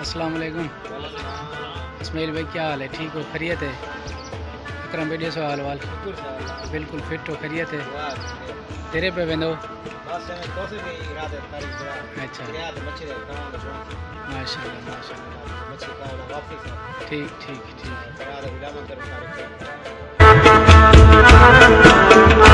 अस्सलाम वालेकुम इसमाइल भाई, क्या हाल है? ठीक हो? खैरियत है? अकरम भाई ॾिसो हाल वाल बिल्कुलु फिट हो? खैरियत है? तेरे पे वेंदो? अच्छा माशाल्लाह माशाल्लाह, ठीक ठीक ठीक।